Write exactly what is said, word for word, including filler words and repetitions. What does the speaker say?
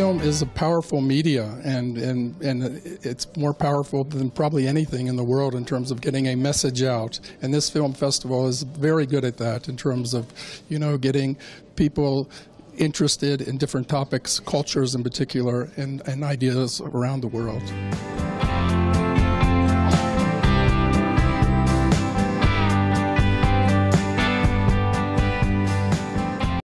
film is a powerful media, and, and, and it's more powerful than probably anything in the world in terms of getting a message out. And this film festival is very good at that in terms of, you know, getting people interested in different topics, cultures in particular, and, and ideas around the world.